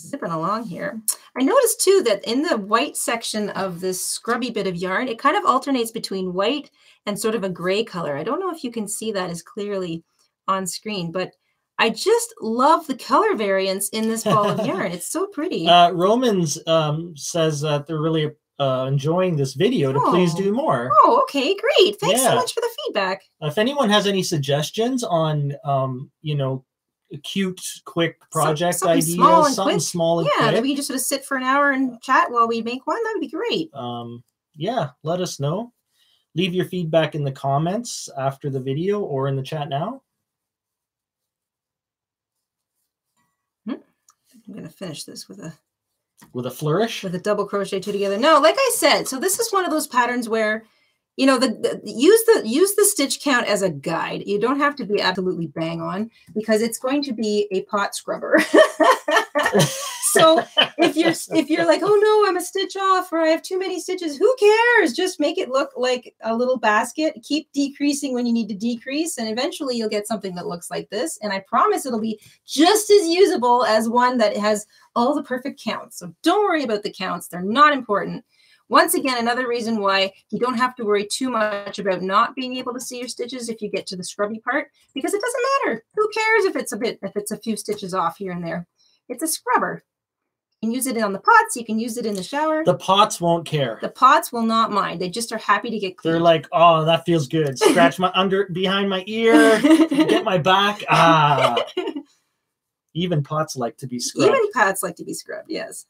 Zipping along here. I noticed too that in the white section of this scrubby bit of yarn, it kind of alternates between white and sort of a gray color. I don't know if you can see that as clearly on screen, but I just love the color variance in this ball of yarn. It's so pretty. Uh, Romans um, says that they're really uh, enjoying this video, to oh. please do more. Oh, okay, great. Thanks yeah. so much for the feedback. If anyone has any suggestions on, um, you know, cute, quick project Some, something ideas, small something quick. small and yeah, quick. Yeah, that we can just sort of sit for an hour and chat while we make one. That would be great. Um, yeah, let us know. Leave your feedback in the comments after the video or in the chat now. I'm going to finish this with a with a flourish, with a double crochet two together. No, like I said, so this is one of those patterns where, you know, the, the use the use the stitch count as a guide. You don't have to be absolutely bang on because it's going to be a pot scrubber. So if you're if you're like, oh no, I'm a stitch off or I have too many stitches, who cares? Just make it look like a little basket. Keep decreasing when you need to decrease, and eventually you'll get something that looks like this. And I promise it'll be just as usable as one that has all the perfect counts. So don't worry about the counts. They're not important. Once again, another reason why you don't have to worry too much about not being able to see your stitches if you get to the scrubby part, because it doesn't matter. Who cares if it's a bit, if it's a few stitches off here and there? It's a scrubber. You can use it on the pots. You can use it in the shower. The pots won't care. The pots will not mind. They just are happy to get clean. They're like, oh, that feels good. Scratch my under, behind my ear, get my back. Ah. Even pots like to be scrubbed. Even pots like to be scrubbed, yes.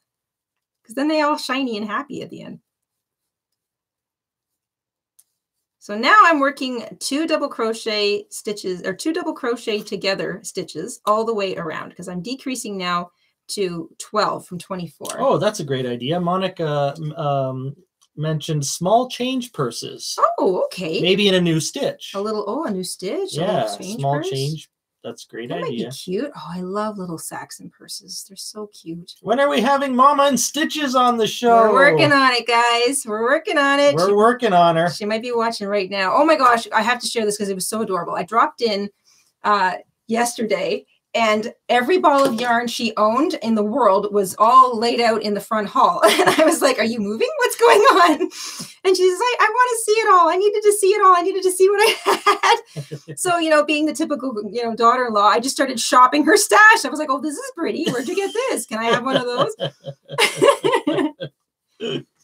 Because then they all shiny and happy at the end. So now I'm working two double crochet stitches or two double crochet together stitches all the way around because I'm decreasing now to twelve from twenty-four. Oh, that's a great idea. Monica um, mentioned small change purses. Oh, okay. Maybe in a new stitch. A little, oh, a new stitch. Yeah, a little change small purse. change That's a great that idea. Might be cute. Oh, I love little sacks and purses. They're so cute. When are we having Mama and Stitches on the show? We're working on it, guys. We're working on it. We're she, working on her. She might be watching right now. Oh my gosh, I have to share this because it was so adorable. I dropped in uh, yesterday, and every ball of yarn she owned in the world was all laid out in the front hall. And I was like, are you moving? What's going on? And she says, I, I want to see it all. I needed to see it all. I needed to see what I had. So, you know, being the typical, you know, daughter-in-law, I just started shopping her stash. I was like, oh, this is pretty. Where'd you get this? Can I have one of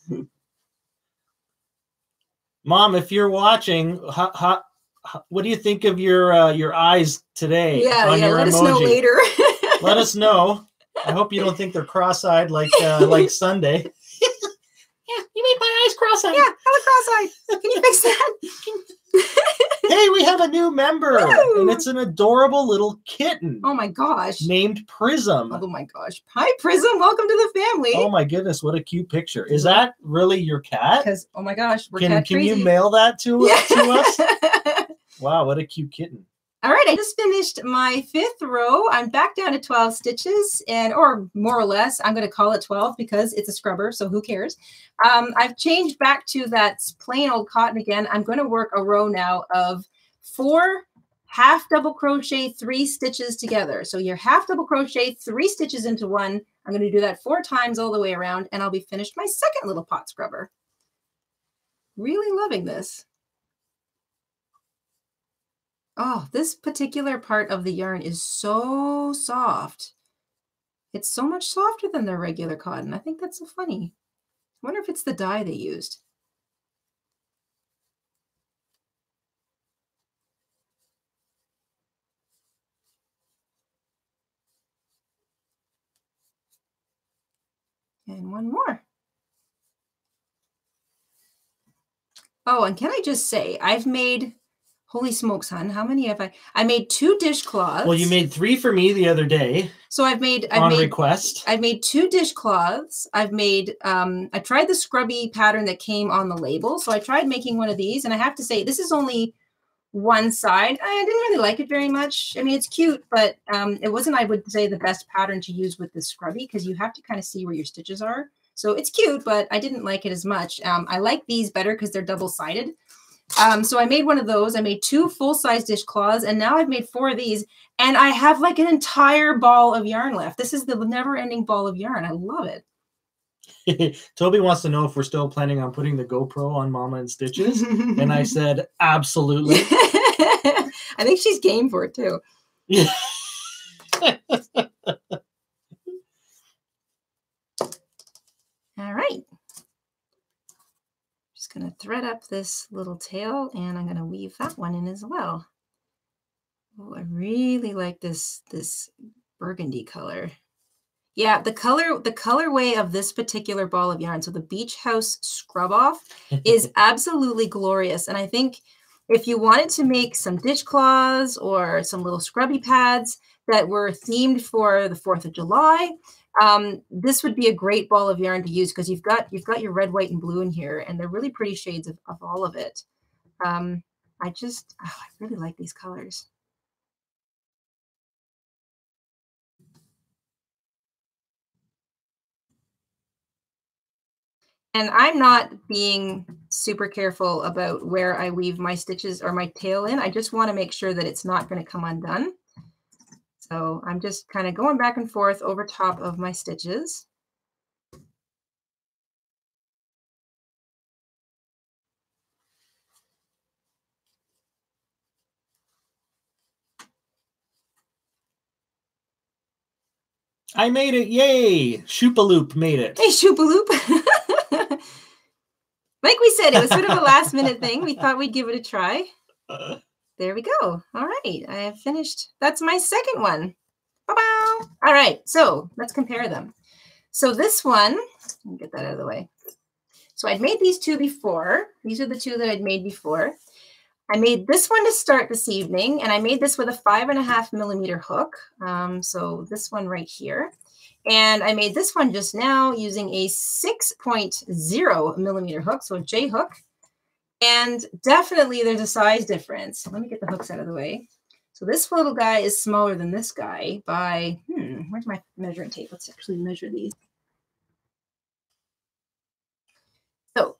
those? Mom, if you're watching, ha, ha, what do you think of your uh, your eyes today? Yeah, on yeah. Your let emoji? Us know later. Let us know. I hope you don't think they're cross-eyed like uh, like Sunday. Yeah, you made my eyes cross-eyed. Yeah, I look cross-eyed. Can you fix that? Hey, we have a new member, Woo! And it's an adorable little kitten. Oh my gosh! Named Prism. Oh my gosh! Hi, Prism. Welcome to the family. Oh my goodness! What a cute picture. Is that really your cat? Because oh my gosh, we're can cat can crazy. You mail that to yeah. to us? Wow, what a cute kitten. All right, I just finished my fifth row. I'm back down to twelve stitches, and or more or less, I'm going to call it twelve because it's a scrubber, so who cares? Um, I've changed back to that plain old cotton again. I'm going to work a row now of four half double crochet, three stitches together. So you're half double crochet, three stitches into one. I'm going to do that four times all the way around, and I'll be finished my second little pot scrubber. Really loving this. Oh, this particular part of the yarn is so soft. It's so much softer than their regular cotton. I think that's so funny. I wonder if it's the dye they used. And one more. Oh, and can I just say, I've made... Holy smokes, hon. How many have I? I made two dishcloths. Well, you made three for me the other day. So I've made I've on made, request. I've made two dishcloths. I've made, um, I tried the scrubby pattern that came on the label. So I tried making one of these. And I have to say, this is only one side. I didn't really like it very much. I mean, it's cute, but um, it wasn't, I would say, the best pattern to use with the scrubby because you have to kind of see where your stitches are. So it's cute, but I didn't like it as much. Um, I like these better because they're double-sided. Um, so I made one of those. I made two full-size dishcloths, and now I've made four of these, and I have like an entire ball of yarn left. This is the never-ending ball of yarn. I love it. Toby wants to know if we're still planning on putting the GoPro on Mama and Stitches, and I said, absolutely. I think she's game for it, too. All right. Going to thread up this little tail, and I'm going to weave that one in as well. Oh, I really like this this burgundy color. Yeah, the color the colorway of this particular ball of yarn, so the Beach House Scrub Off, is absolutely glorious. And I think if you wanted to make some dishcloths or some little scrubby pads that were themed for the fourth of July. Um, this would be a great ball of yarn to use because you've got you've got your red, white, and blue in here, and they're really pretty shades of, of all of it. Um, I just oh, I really like these colors. And I'm not being super careful about where I weave my stitches or my tail in. I just want to make sure that it's not going to come undone. So I'm just kind of going back and forth over top of my stitches. I made it. Yay. Shoopaloop made it. Hey, Shoopaloop. Like we said, it was sort of a last minute thing. We thought we'd give it a try. Uh. There we go. All right. I have finished. That's my second one. Ba-bow. All right. So let's compare them. So this one, let me get that out of the way. So I'd made these two before. These are the two that I'd made before. I made this one to start this evening, and I made this with a five and a half millimeter hook. Um, so this one right here. And I made this one just now using a six point zero millimeter hook. So a J hook. And definitely there's a size difference. Let me get the hooks out of the way. So this little guy is smaller than this guy by, hmm, where's my measuring tape? Let's actually measure these. So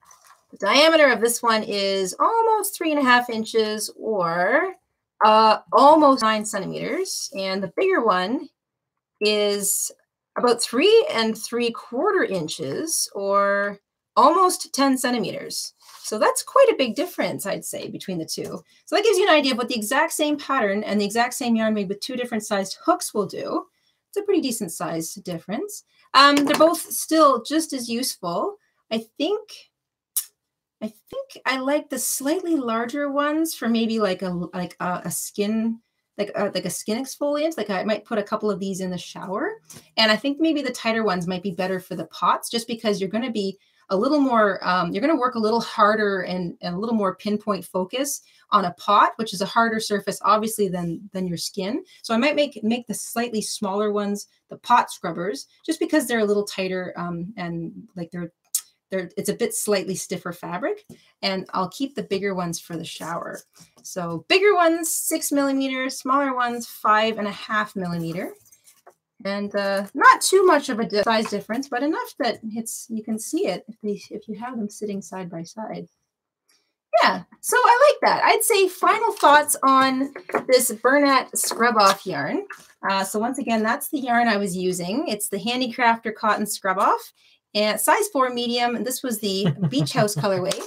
the diameter of this one is almost three and a half inches or uh, almost nine centimeters. And the bigger one is about three and three quarter inches or almost ten centimeters. So that's quite a big difference, I'd say, between the two. So that gives you an idea of what the exact same pattern and the exact same yarn made with two different sized hooks will do. It's a pretty decent size difference. Um, they're both still just as useful. I think, I think I like the slightly larger ones for maybe like a like a, a skin like a, like a skin exfoliant. Like I might put a couple of these in the shower, and I think maybe the tighter ones might be better for the pots, just because you're going to be a little more, um, you're going to work a little harder and, and a little more pinpoint focus on a pot, which is a harder surface, obviously, than, than your skin. So I might make, make the slightly smaller ones the pot scrubbers, just because they're a little tighter um, and like they're, they're, it's a bit slightly stiffer fabric. And I'll keep the bigger ones for the shower. So bigger ones, six millimeters, smaller ones, five and a half millimeter. And uh, not too much of a size difference, but enough that it's you can see it if, they, if you have them sitting side by side. Yeah, so I like that. I'd say final thoughts on this Bernat Scrub-Off yarn. Uh, so once again, that's the yarn I was using. It's the Handicrafter Cotton Scrub-Off, and size four medium. And this was the Beach House colorway.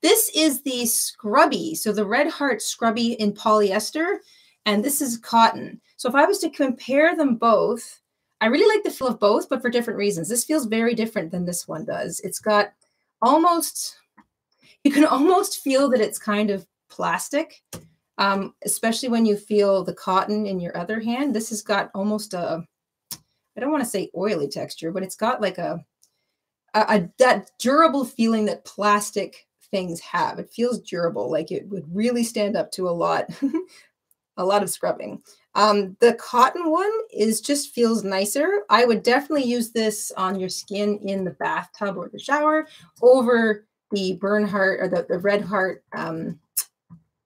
This is the Scrubby, so the Red Heart Scrubby in polyester. And this is cotton. So if I was to compare them both, I really like the feel of both, but for different reasons. This feels very different than this one does. It's got almost, you can almost feel that it's kind of plastic, um, especially when you feel the cotton in your other hand. This has got almost a, I don't want to say oily texture, but it's got like a, a, a that durable feeling that plastic things have. It feels durable, like it would really stand up to a lot. A lot of scrubbing. Um, the cotton one is just feels nicer. I would definitely use this on your skin in the bathtub or the shower over the Bernat or the, the Red Heart um,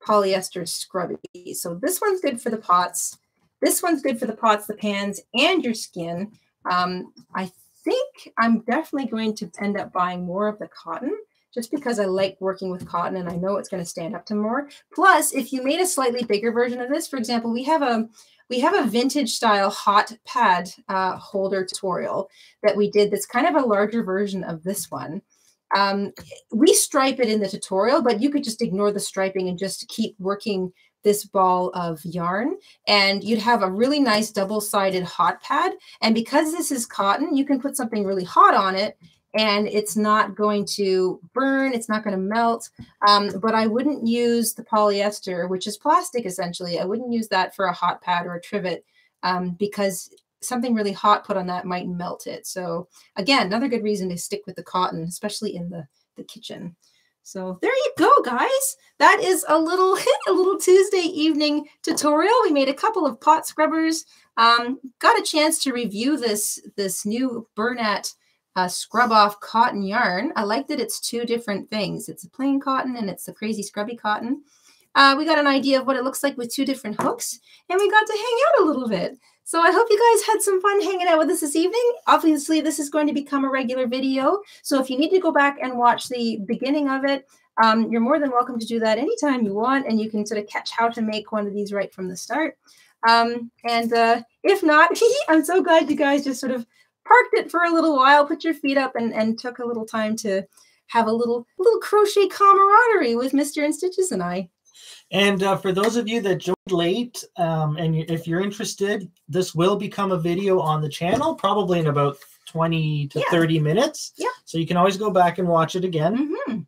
polyester scrubby. So this one's good for the pots. This one's good for the pots, the pans, and your skin. Um, I think I'm definitely going to end up buying more of the cotton, just because I like working with cotton and I know it's going to stand up to more. Plus, if you made a slightly bigger version of this, for example, we have a we have a vintage style hot pad uh, holder tutorial that we did that's kind of a larger version of this one. Um, we stripe it in the tutorial, but you could just ignore the striping and just keep working this ball of yarn, and you'd have a really nice double-sided hot pad. And because this is cotton, you can put something really hot on it and it's not going to burn, it's not going to melt. Um, but I wouldn't use the polyester, which is plastic essentially. I wouldn't use that for a hot pad or a trivet um, because something really hot put on that might melt it. So again, another good reason to stick with the cotton, especially in the, the kitchen. So there you go, guys. That is a little, a little Tuesday evening tutorial. We made a couple of pot scrubbers. Um, got a chance to review this, this new Bernat Uh, scrub off cotton yarn. I like that it's two different things. It's a plain cotton and it's the crazy scrubby cotton. Uh, we got an idea of what it looks like with two different hooks, and we got to hang out a little bit. So I hope you guys had some fun hanging out with us this evening. Obviously, this is going to become a regular video. So if you need to go back and watch the beginning of it, um, you're more than welcome to do that anytime you want, and you can sort of catch how to make one of these right from the start. Um, and uh, if not, I'm so glad you guys just sort of parked it for a little while, put your feet up, and, and took a little time to have a little little crochet camaraderie with Mister InStitches and I. And uh, for those of you that joined late, um, and if you're interested, this will become a video on the channel, probably in about twenty to thirty minutes. Yeah. So you can always go back and watch it again. Mm-hmm.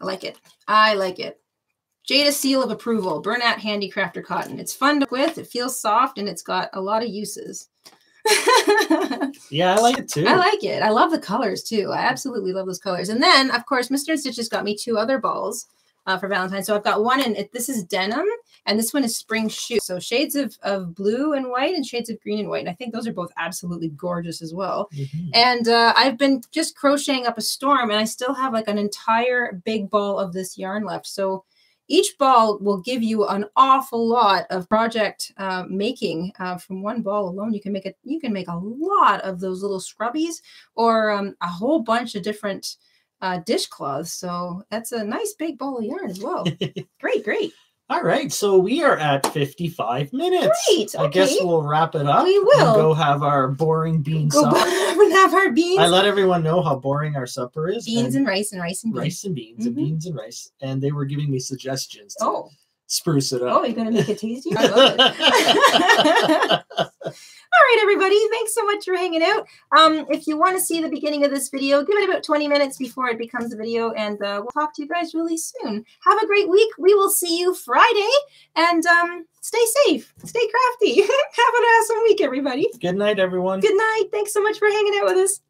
I like it. I like it. Jayda Seal of Approval, Bernat Handicrafter Cotton. It's fun to with, it feels soft, and it's got a lot of uses. Yeah, I like it too. I like it. I love the colors too. I absolutely love those colors. And then, of course, Mister InStitches got me two other balls uh, for Valentine's. So I've got one, and it, this is denim, and this one is spring shoe. So shades of, of blue and white and shades of green and white. And I think those are both absolutely gorgeous as well. Mm-hmm. And uh, I've been just crocheting up a storm, and I still have like an entire big ball of this yarn left. So each ball will give you an awful lot of project uh, making. Uh, from one ball alone, you can make a you can make a lot of those little scrubbies, or um, a whole bunch of different uh, dishcloths. So that's a nice big ball of yarn as well. Great, great. All right, so we are at fifty-five minutes. Great, okay. I guess we'll wrap it up. We will. Go have our boring bean go supper. Go have our beans. I let everyone know how boring our supper is. Beans and, and rice and rice and beans. Rice and beans mm-hmm. and beans and rice. And they were giving me suggestions to oh. spruce it up. Oh, you're going to make it tasty? I love it. All right, everybody, thanks so much for hanging out. Um, if you want to see the beginning of this video, give it about twenty minutes before it becomes a video, and uh, we'll talk to you guys really soon. Have a great week. We will see you Friday, and um, stay safe. Stay crafty. Have an awesome week, everybody. Good night, everyone. Good night. Thanks so much for hanging out with us.